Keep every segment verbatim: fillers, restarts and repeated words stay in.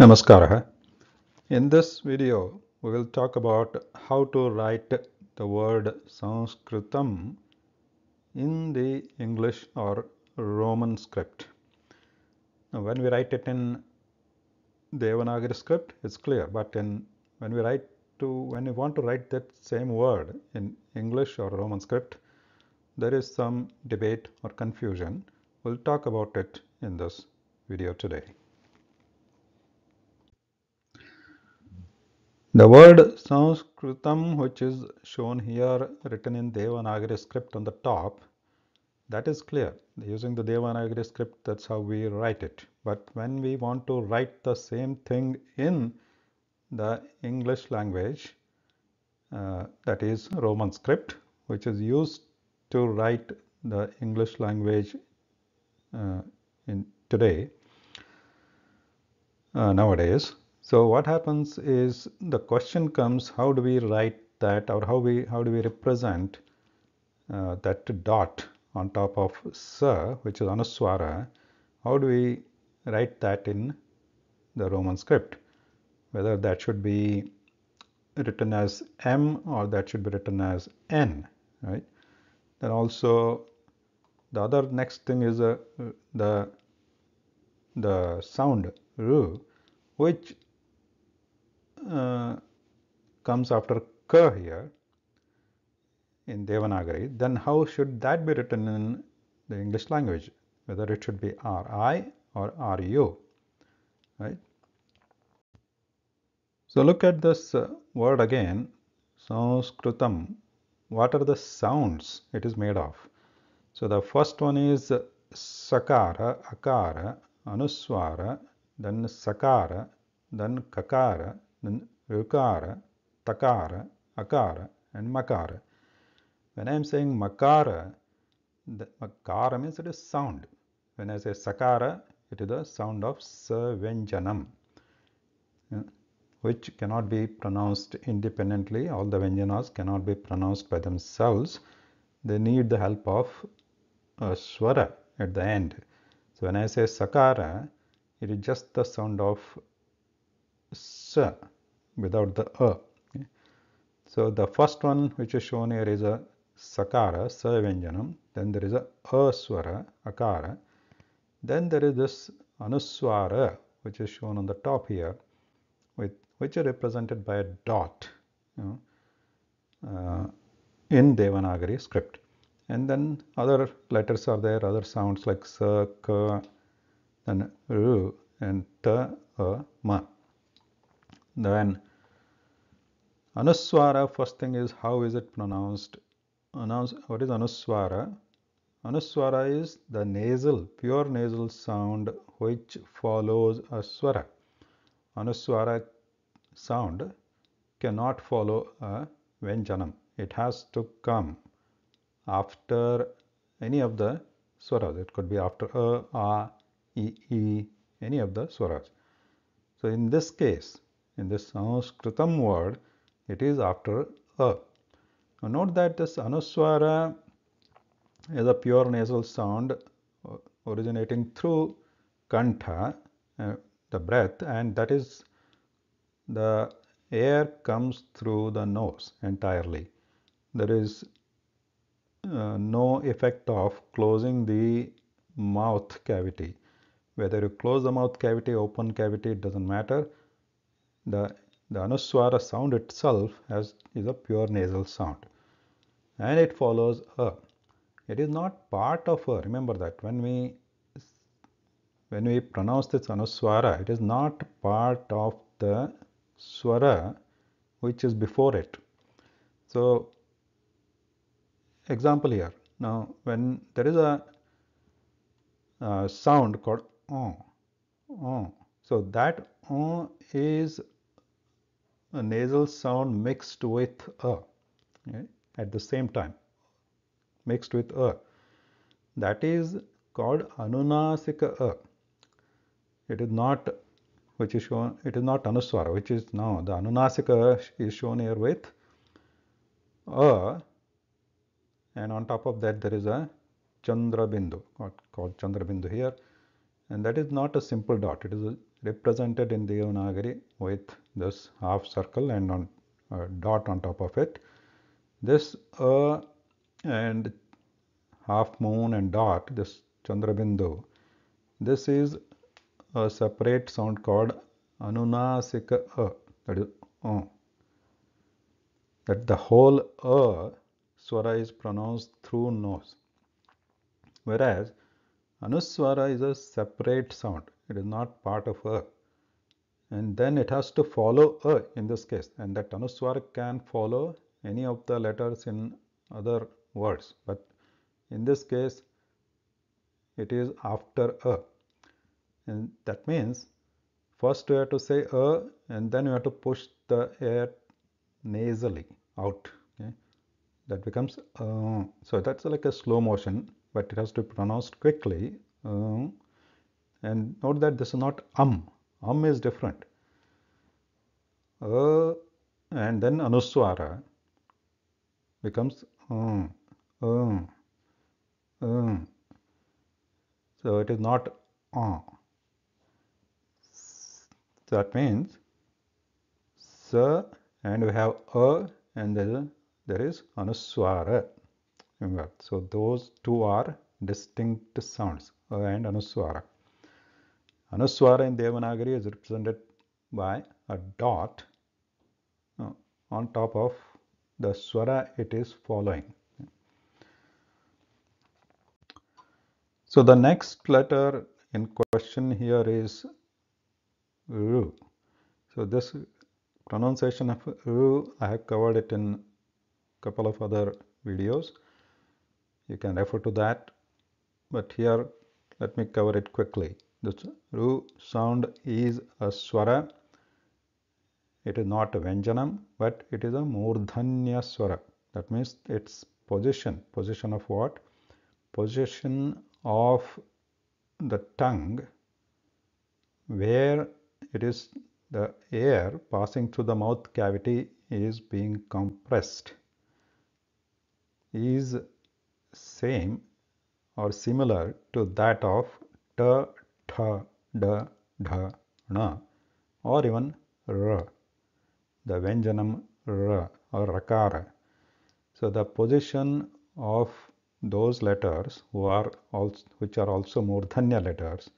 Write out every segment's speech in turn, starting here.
Namaskara. In this video, we will talk about how to write the word Sanskritam in the English or Roman script. Now, when we write it in Devanagari script, it's clear. But in when we write to when you want to write that same word in English or Roman script, there is some debate or confusion. We'll talk about it in this video today. The word Sanskritam, which is shown here written in Devanagari script on the top, that is clear. Using the Devanagari script, that's how we write it. But when we want to write the same thing in the English language, uh, that is Roman script, which is used to write the English language uh, in today, uh, nowadays. So what happens is the question comes, how do we write that, or how we how do we represent uh, that dot on top of sa, which is anuswara? How do we write that in the Roman script? Whether that should be written as m or that should be written as n, right? Then also the other next thing is uh, the the sound ru, which Uh, comes after ka here in Devanagari. Then how should that be written in the English language? Whether it should be ri or ru, right? So look at this uh, word again, Sanskritam. What are the sounds it is made of? So the first one is sakara, akara, anuswara, then sakara, then kakara, then vyukara, takara, akara, and makara. When I am saying makara, the makara means it is sound. When I say sakara, it is the sound of sa venjanam, which cannot be pronounced independently. All the venjanas cannot be pronounced by themselves. They need the help of a swara at the end. So when I say sakara, it is just the sound of sa, without the a. Okay. So the first one which is shown here is a sakara, sa vyanjanam. Then there is a a swara, akara. Then there is this anuswara, which is shown on the top here, with which is represented by a dot, you know, uh, in Devanagari script. And then other letters are there, other sounds like sa, ka, then ru, and ta, a, ma. Then anuswara, first thing is how is it pronounced? Announce, what is anuswara? Anuswara is the nasal, pure nasal sound which follows a swara. Anuswara sound cannot follow a vyanjanam. It has to come after any of the swaras. It could be after a, a, e, e, any of the swaras. So in this case, in this Sanskritam word, it is after a. Now note that this anuswara is a pure nasal sound originating through Kantha, uh, the breath, and that is the air comes through the nose entirely. There is uh, no effect of closing the mouth cavity. Whether you close the mouth cavity, open cavity, it doesn't matter. The, the anuswara sound itself has, is a pure nasal sound, and it follows a. It is not part of a. Remember that when we when we pronounce this anuswara, it is not part of the swara which is before it. So, example here. Now, when there is a, a sound called on, on, so that on is a nasal sound mixed with a, okay, at the same time, mixed with a. That is called anunasika a. It is not, which is shown, it is not anuswara, which is now the anunasika is shown here with a, and on top of that there is a Chandrabindu, called Chandrabindu here, And that is not a simple dot. It is represented in Devanagari with this half circle and on a dot on top of it. This uh, and half moon and dot, this Chandrabindu, this is a separate sound called anunasika uh, that is uh, that the whole uh, swara is pronounced through nose, whereas anuswara is a separate sound. It is not part of a, and then it has to follow a in this case, and that anuswara can follow any of the letters in other words, but in this case it is after a, and that means first you have to say a and then you have to push the air nasally out, okay? That becomes uh, so that's like a slow motion, but it has to be pronounced quickly. Uh, and note that this is not um. Um is different. Uh, and then anuswara becomes um, um, um. So it is not uh. So that means sa, and we have a, and there, there is anuswara. So those two are distinct sounds, a and anuswara. Anuswara in Devanagari is represented by a dot on top of the swara it is following. So the next letter in question here is U. So this pronunciation of U, I have covered it in a couple of other videos. You can refer to that, but here let me cover it quickly. This ru sound is a swara. It is not a venjanam, but it is a murdhanya swara. That means its position. Position of what? Position of the tongue where it is the air passing through the mouth cavity is being compressed is same or similar to that of ta, tha, da, dha, na, or even ra, the vyanjanam ra or rakara. So the position of those letters who are also, which are also murdhanya letters,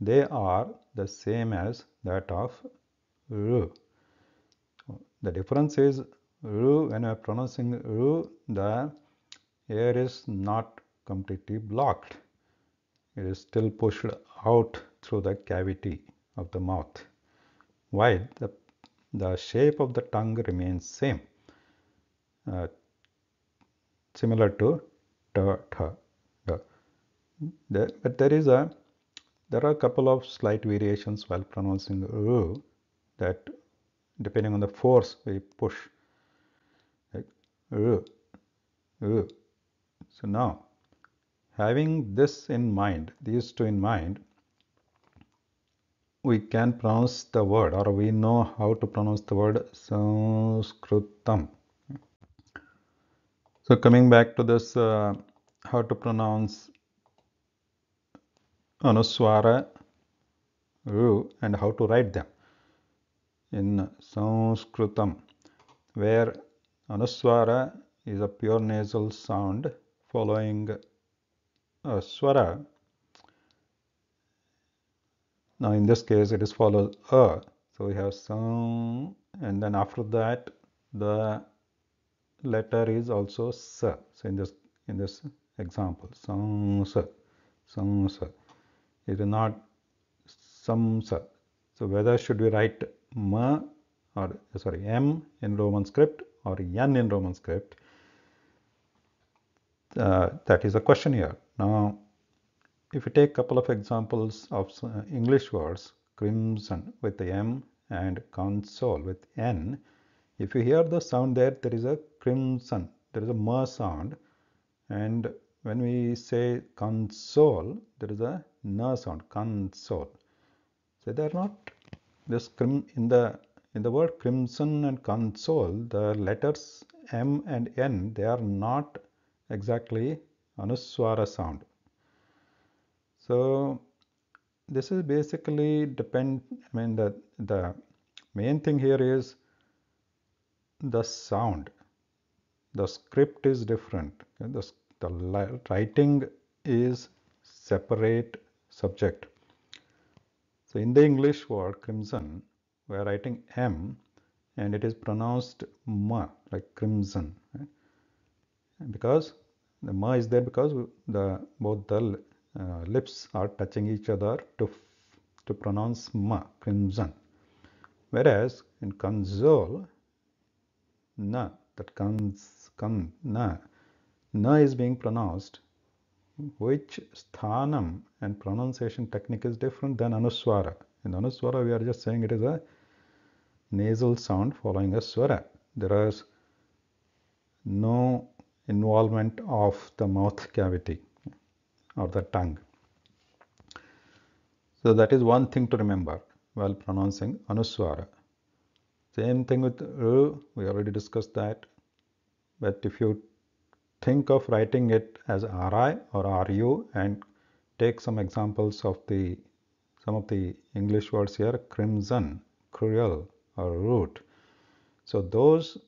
they are the same as that of ru. The difference is ru, when you are pronouncing ru, the air is not completely blocked. It is still pushed out through the cavity of the mouth, while the, the shape of the tongue remains same, uh, similar to ta, tha, da. There, but there is a there are a couple of slight variations while pronouncing u, that depending on the force we push, like u, u. So now, having this in mind, these two in mind, we can pronounce the word, or we know how to pronounce the word Sanskritam. So coming back to this, uh, how to pronounce anuswara, u, and how to write them in Sanskritam, where anuswara is a pure nasal sound following a swara. Now in this case it is followed a, so we have sang, and then after that the letter is also sa. So in this in this example, sang sa, sang sa. It is not sam sa. So whether should we write ma or sorry m in Roman script or yan in Roman script? Uh, that is a question here. Now, if you take a couple of examples of uh, English words, crimson with the M and console with N, if you hear the sound there, there is a crimson, there is a M sound, and when we say console, there is a N sound, console. So they are not this crim in the in the word crimson and console. The letters M and N, they are not exactly anuswara sound. So this is basically depend, I mean the, the main thing here is the sound. The script is different. The, the writing is separate subject. So in the English word crimson, we are writing M and it is pronounced ma, like crimson, right? Because the ma is there because the both the uh, lips are touching each other to to pronounce ma, crimson. Whereas in console, na, that cons, con, na, na is being pronounced, which sthanam and pronunciation technique is different than anuswara. In anuswara, we are just saying it is a nasal sound following a swara. There is no involvement of the mouth cavity or the tongue. So that is one thing to remember while pronouncing anuswara. Same thing with U, we already discussed that. But if you think of writing it as R I or R U and take some examples of the some of the English words here, crimson, cruel, or root. So those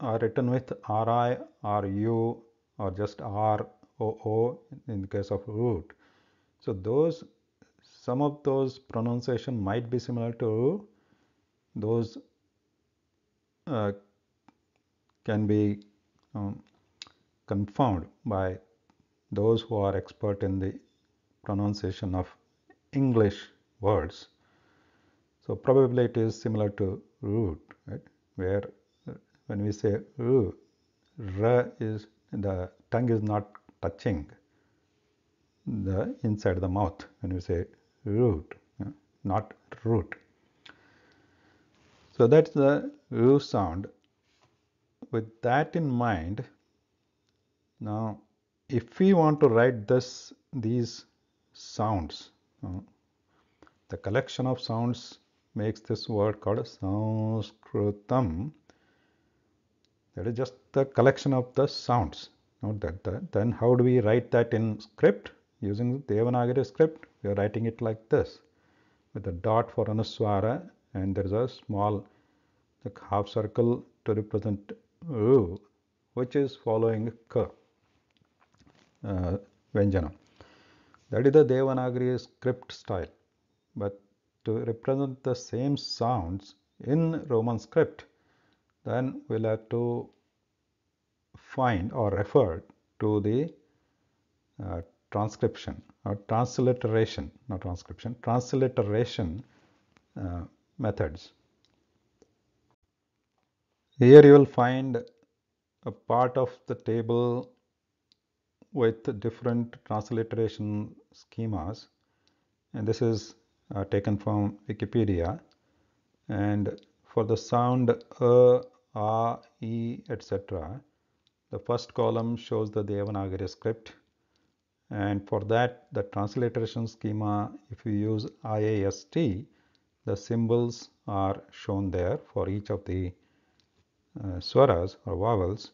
are written with R I, R U, or just R O O in the case of root. So those, some of those pronunciation might be similar to those uh, can be um, confounded by those who are expert in the pronunciation of English words. So probably it is similar to root, right? Where when we say ooh, r is the tongue is not touching the inside the mouth when we say root, not root. So that's the u sound. With that in mind, now if we want to write this these sounds, the collection of sounds makes this word called Sanskritam. That is just the collection of the sounds. Note that the, then how do we write that in script? Using the Devanagari script, we are writing it like this, with a dot for anuswara, and there is a small like, half circle to represent U, which is following K, uh, venjanam. That is the Devanagari script style. But to represent the same sounds in Roman script, then we'll have to find or refer to the uh, transcription or transliteration, not transcription, transliteration uh, methods. Here you will find a part of the table with different transliteration schemas, and this is uh, taken from Wikipedia. And for the sound uh, A, E, et cetera, the first column shows the Devanagari script, and for that the transliteration schema, if you use I A S T, the symbols are shown there for each of the uh, swaras or vowels.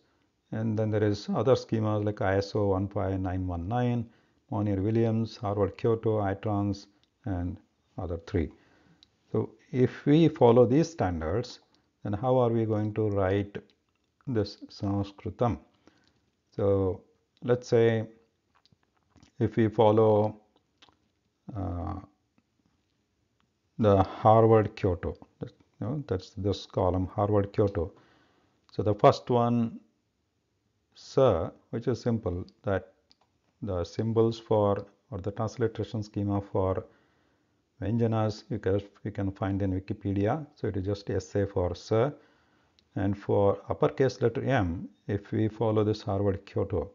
And then there is other schemas like I S O one five nine one nine, Monier-Williams, Harvard-Kyoto, I TRANS, and other three. So if we follow these standards, then how are we going to write this Sanskritam? So let's say if we follow uh, the Harvard-Kyoto, you know, that's this column, Harvard-Kyoto. So the first one, sa, which is simple, that the symbols for or the transliteration schema for vyanjanas you can, you can find in Wikipedia. So it is just S A for sa. And for uppercase letter M, if we follow this Harvard-Kyoto,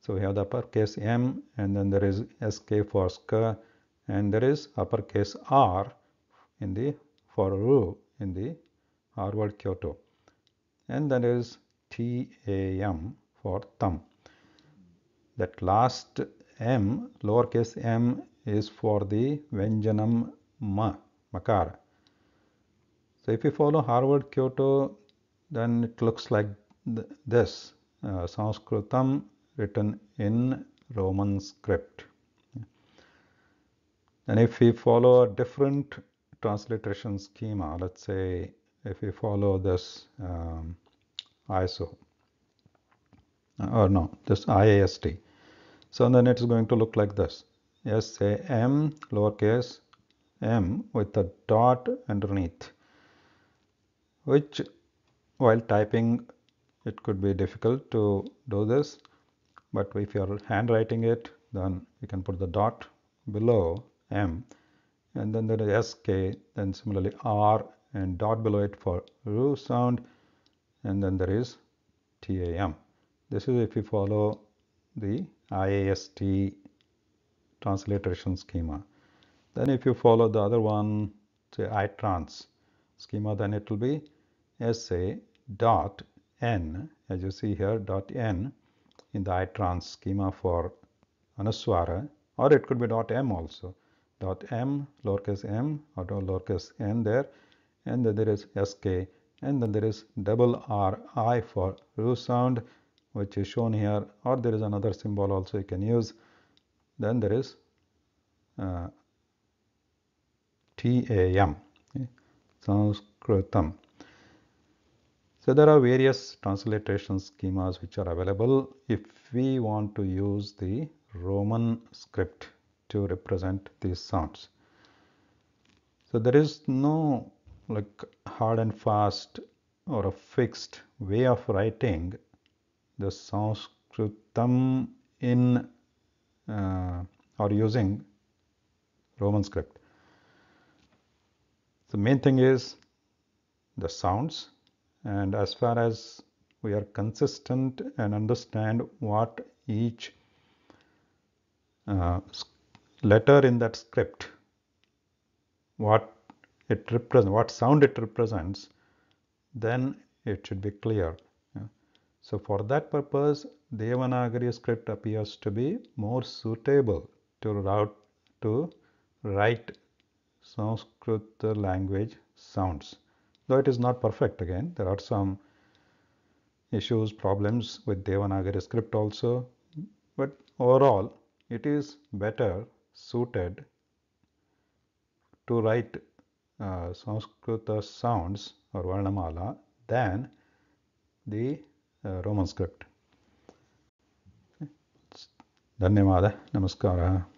so we have the uppercase M, and then there is S K for ska, and there is uppercase R in the for ru in the Harvard-Kyoto, and then there is T A M for thumb. That last M, lowercase m, is for the venjanam ma, makara. So if you follow Harvard-Kyoto, then it looks like th this uh, Sanskritam written in Roman script. And if we follow a different transliteration schema, let's say if we follow this um, I S O, or no, this I A S T, so then it is going to look like this. Yes, a m lowercase m with a dot underneath, which while typing it could be difficult to do this, but if you are handwriting it, then you can put the dot below m, and then there is sk, then similarly r and dot below it for ru sound, and then there is tam. This is if you follow the I A S T transliteration schema. Then if you follow the other one, say I TRANS schema, then it will be SA dot N, as you see here, dot N in the I TRANS schema for anuswara, or it could be dot M also, dot M, lowercase m, or lowercase n there, and then there is S K, and then there is double R I for ru sound, which is shown here, or there is another symbol also you can use. Then there is uh, T A M, okay? Sanskritam. So there are various transliteration schemas which are available if we want to use the Roman script to represent these sounds. So there is no like hard and fast or a fixed way of writing the Sanskritam in uh, or using Roman script. The main thing is the sounds, and as far as we are consistent and understand what each uh, letter in that script, what it represents, what sound it represents, then it should be clear. So for that purpose, Devanagari script appears to be more suitable to route to write Sanskrit language sounds. Though it is not perfect again, there are some issues, problems with Devanagari script also, but overall it is better suited to write uh, Sanskrit sounds or Varnamala than the Uh, Roman script. Dhanyavada. Namaskara.